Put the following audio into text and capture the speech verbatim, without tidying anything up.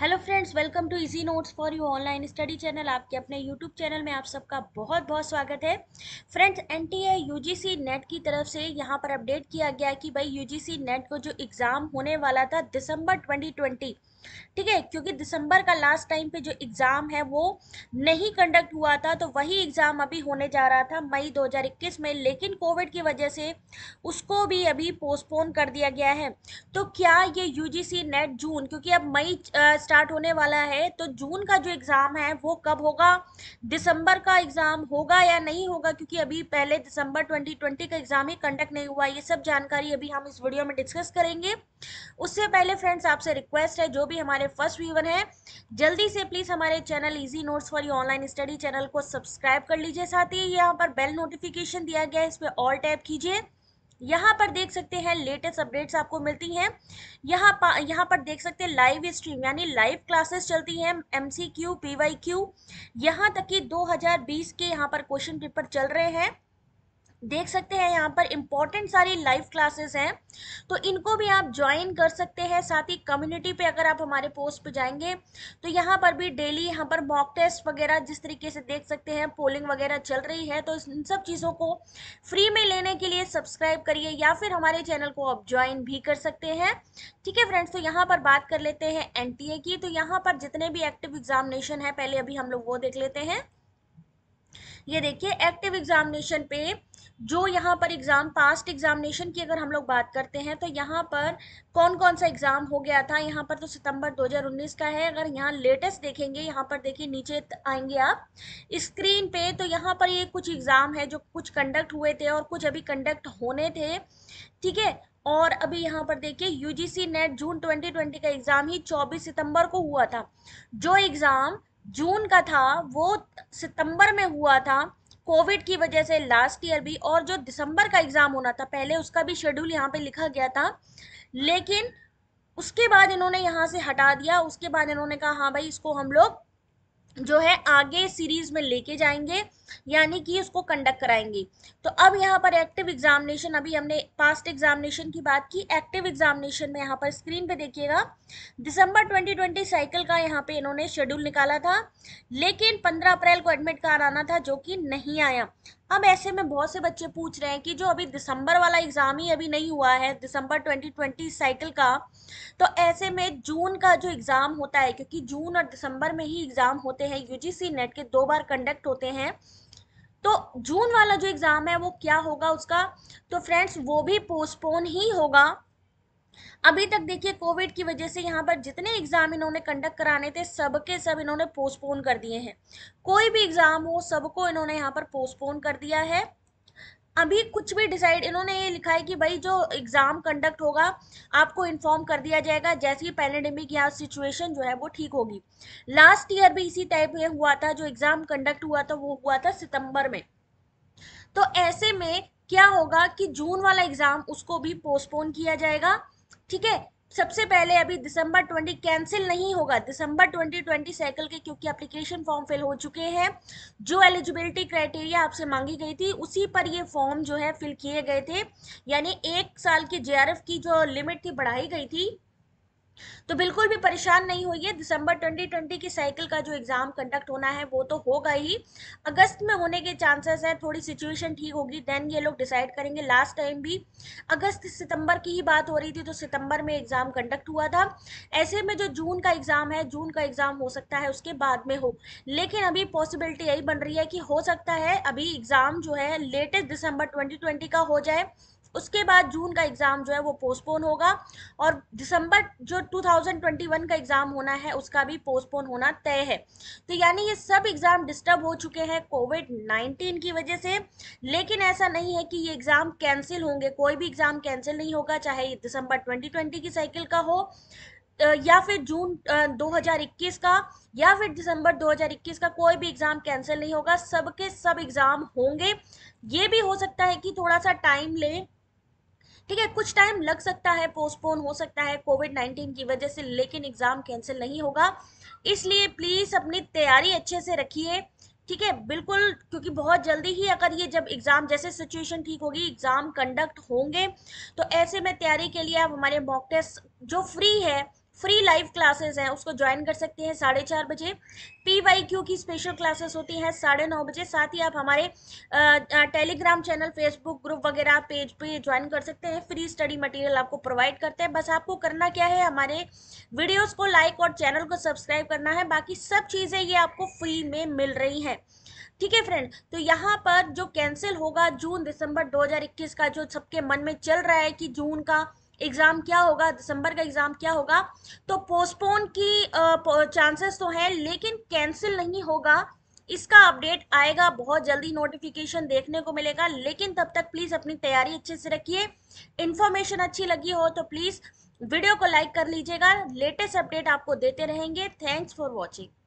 Hello friends, welcome to easy notes for you online study channel. आपके अपने YouTube channel में आप सबका बहुत बहुत स्वागत है। फ्रेंड्स, एनटीए यूजीसी नेट की तरफ से यहां पर अपडेट किया गया कि भाई यूजीसी नेट को जो एग्ज़ाम होने वाला था दिसंबर ट्वेंटी ट्वेंटी, ठीक है, क्योंकि दिसंबर का लास्ट टाइम पे जो एग्ज़ाम है वो नहीं कंडक्ट हुआ था, तो वही एग्ज़ाम अभी होने जा रहा था मई दो हज़ार इक्कीस में, लेकिन कोविड की वजह से उसको भी अभी पोस्टपोन कर दिया गया है। तो क्या ये यूजीसी नेट जून, क्योंकि अब मई स्टार्ट होने वाला है, तो जून का जो एग्ज़ाम है वो कब होगा, दिसंबर का एग्ज़ाम होगा या नहीं होगा, क्योंकि अभी पहले दिसंबर ट्वेंटी ट्वेंटी का एग्ज़ाम ही कंडक्ट नहीं हुआ। ये सब जानकारी अभी हम इस वीडियो में डिस्कस करेंगे। उससे पहले फ्रेंड्स आपसे रिक्वेस्ट है, जो भी हमारे फर्स्ट व्यूअर हैं, जल्दी से प्लीज़ हमारे channel easy notes for you online study channel को सब्सक्राइब कर लीजिए। साथ ही यहाँ पर बेल नोटिफिकेशन दिया गया है, इस पर ऑल टैप कीजिए। यहाँ पर देख सकते हैं लेटेस्ट अपडेट्स आपको मिलती हैं। यहाँ पर यहाँ पर देख सकते हैं लाइव स्ट्रीम यानी लाइव क्लासेस चलती हैं, एमसीक्यू, पीवाईक्यू, यहाँ तक कि दो हज़ार बीस के यहाँ पर क्वेश्चन पेपर चल रहे हैं। देख सकते हैं यहाँ पर इम्पॉर्टेंट सारी लाइव क्लासेस हैं, तो इनको भी आप ज्वाइन कर सकते हैं। साथ ही कम्युनिटी पे अगर आप हमारे पोस्ट पे जाएंगे तो यहाँ पर भी डेली यहाँ पर मॉक टेस्ट वगैरह, जिस तरीके से देख सकते हैं पोलिंग वगैरह चल रही है, तो इन सब चीज़ों को फ्री में लेने के लिए सब्सक्राइब करिए या फिर हमारे चैनल को आप ज्वाइन भी कर सकते हैं। ठीक है फ्रेंड्स, तो यहाँ पर बात कर लेते हैं एन टी ए की। तो यहाँ पर जितने भी एक्टिव एग्जामिनेशन है, पहले अभी हम लोग वो देख लेते हैं। ये देखिए, एक्टिव एग्जामिनेशन पे जो यहाँ पर एग्ज़ाम पास्ट एग्जामिनेशन की अगर हम लोग बात करते हैं, तो यहाँ पर कौन कौन सा एग्ज़ाम हो गया था, यहाँ पर तो सितंबर दो हज़ार उन्नीस का है। अगर यहाँ लेटेस्ट देखेंगे, यहाँ पर देखिए नीचे आएंगे आप स्क्रीन पे, तो यहाँ पर ये कुछ एग्ज़ाम है जो कुछ कंडक्ट हुए थे और कुछ अभी कंडक्ट होने थे, ठीक है। और अभी यहाँ पर देखिए UGC NET June twenty twenty का एग्ज़ाम ही चौबीस सितम्बर को हुआ था। जो एग्ज़ाम जून का था वो सितंबर में हुआ था कोविड की वजह से लास्ट ईयर भी, और जो दिसंबर का एग्ज़ाम होना था पहले, उसका भी शेड्यूल यहाँ पे लिखा गया था, लेकिन उसके बाद इन्होंने यहाँ से हटा दिया। उसके बाद इन्होंने कहा हाँ भाई, इसको हम लोग जो है आगे सीरीज़ में लेके जाएंगे, यानी कि उसको कंडक्ट कराएंगे। तो अब यहाँ पर एक्टिव एग्जामिनेशन, अभी हमने पास्ट एग्जामिनेशन की बात की, एक्टिव एग्जामिनेशन में यहाँ पर स्क्रीन पे देखिएगा दिसंबर ट्वेंटी ट्वेंटी साइकिल का यहाँ पे इन्होंने शेड्यूल निकाला था, लेकिन पंद्रह अप्रैल को एडमिट कार्ड आना था जो कि नहीं आया। अब ऐसे में बहुत से बच्चे पूछ रहे हैं कि जो अभी दिसंबर वाला एग्ज़ाम ही अभी नहीं हुआ है दिसंबर ट्वेंटी ट्वेंटी साइकिल का, तो ऐसे में जून का जो एग्ज़ाम होता है, क्योंकि जून और दिसंबर में ही एग्ज़ाम होते हैं, यूजीसी नेट के दो बार कंडक्ट होते हैं, तो जून वाला जो एग्ज़ाम है वो क्या होगा उसका, तो फ्रेंड्स वो भी पोस्टपोन ही होगा। अभी तक देखिए कोविड की वजह से यहाँ पर जितने एग्ज़ाम इन्होंने कंडक्ट कराने थे, सब के सब इन्होंने पोस्टपोन कर दिए हैं। कोई भी एग्ज़ाम हो, सबको इन्होंने यहाँ पर पोस्टपोन कर दिया है। अभी कुछ भी डिसाइड इन्होंने ये लिखा है कि भाई जो एग्ज़ाम कंडक्ट होगा आपको इन्फॉर्म कर दिया जाएगा जैसे ही पैंडेमिक या सिचुएशन जो है वो ठीक होगी। लास्ट ईयर भी इसी टाइप में हुआ था, जो एग्ज़ाम कंडक्ट हुआ था वो हुआ था सितंबर में। तो ऐसे में क्या होगा कि जून वाला एग्ज़ाम उसको भी पोस्टपोन किया जाएगा, ठीक है। सबसे पहले अभी दिसंबर ट्वेंटी कैंसिल नहीं होगा, दिसंबर ट्वेंटी ट्वेंटी साइकिल के, क्योंकि एप्लीकेशन फॉर्म फिल हो चुके हैं, जो एलिजिबिलिटी क्राइटेरिया आपसे मांगी गई थी उसी पर ये फॉर्म जो है फिल किए गए थे, यानी एक साल की जे आर एफ की जो लिमिट थी बढ़ाई गई थी। तो बिल्कुल भी परेशान नहीं होइए, दिसंबर ट्वेंटी ट्वेंटी की साइकिल का जो एग्ज़ाम कंडक्ट होना है वो तो होगा ही, अगस्त में होने के चांसेस है। थोड़ी सिचुएशन ठीक होगी देन ये लोग डिसाइड करेंगे। लास्ट टाइम भी अगस्त सितंबर की ही बात हो रही थी, तो सितंबर में एग्ज़ाम कंडक्ट हुआ था। ऐसे में जो जून का एग्ज़ाम है, जून का एग्ज़ाम हो सकता है उसके बाद में हो, लेकिन अभी पॉसिबिलिटी यही बन रही है कि हो सकता है अभी एग्ज़ाम जो है लेटेस्ट दिसंबर ट्वेंटी ट्वेंटी का हो जाए, उसके बाद जून का एग्ज़ाम जो है वो पोस्टपोन होगा, और दिसंबर जो दो हज़ार इक्कीस का एग्ज़ाम होना है उसका भी पोस्टपोन होना तय है। तो यानी ये सब एग्ज़ाम डिस्टर्ब हो चुके हैं कोविड नाइन्टीन की वजह से, लेकिन ऐसा नहीं है कि ये एग्ज़ाम कैंसिल होंगे, कोई भी एग्ज़ाम कैंसिल नहीं होगा, चाहे ये दिसंबर ट्वेंटी ट्वेंटी की साइकिल का हो या फिर जून दो हज़ार इक्कीस का या फिर दिसंबर दो हज़ार इक्कीस का, कोई भी एग्ज़ाम कैंसिल नहीं होगा, सब के सब एग्ज़ाम होंगे। ये भी हो सकता है कि थोड़ा सा टाइम लें, ठीक है, कुछ टाइम लग सकता है, पोस्टपोन हो सकता है कोविड नाइन्टीन की वजह से, लेकिन एग्ज़ाम कैंसिल नहीं होगा। इसलिए प्लीज़ अपनी तैयारी अच्छे से रखिए, ठीक है, बिल्कुल, क्योंकि बहुत जल्दी ही अगर ये जब एग्ज़ाम जैसे सिचुएशन ठीक होगी एग्ज़ाम कंडक्ट होंगे, तो ऐसे में तैयारी के लिए आप हमारे मॉक टेस्ट जो फ्री है, फ्री लाइव क्लासेस हैं, उसको ज्वाइन कर सकते हैं साढ़े चार बजे। पी वाई क्यू की स्पेशल क्लासेस होती हैं साढ़े नौ बजे। साथ ही आप हमारे टेलीग्राम चैनल, फेसबुक ग्रुप वगैरह पेज पे ज्वाइन कर सकते हैं। फ्री स्टडी मटेरियल आपको प्रोवाइड करते हैं। बस आपको करना क्या है, हमारे वीडियोज़ को लाइक और चैनल को सब्सक्राइब करना है। बाकी सब चीज़ें ये आपको फ्री में मिल रही हैं। ठीक है फ्रेंड, तो यहाँ पर जो कैंसिल होगा जून दिसंबर दो हज़ार इक्कीस का, जो सबके मन में चल रहा है कि जून का एग्ज़ाम क्या होगा, दिसंबर का एग्ज़ाम क्या होगा, तो पोस्टपोन की चांसेस तो हैं लेकिन कैंसिल नहीं होगा। इसका अपडेट आएगा बहुत जल्दी, नोटिफिकेशन देखने को मिलेगा। लेकिन तब तक प्लीज़ अपनी तैयारी अच्छे से रखिए। इन्फॉर्मेशन अच्छी लगी हो तो प्लीज़ वीडियो को लाइक कर लीजिएगा। लेटेस्ट अपडेट आपको देते रहेंगे। Thanks for watching.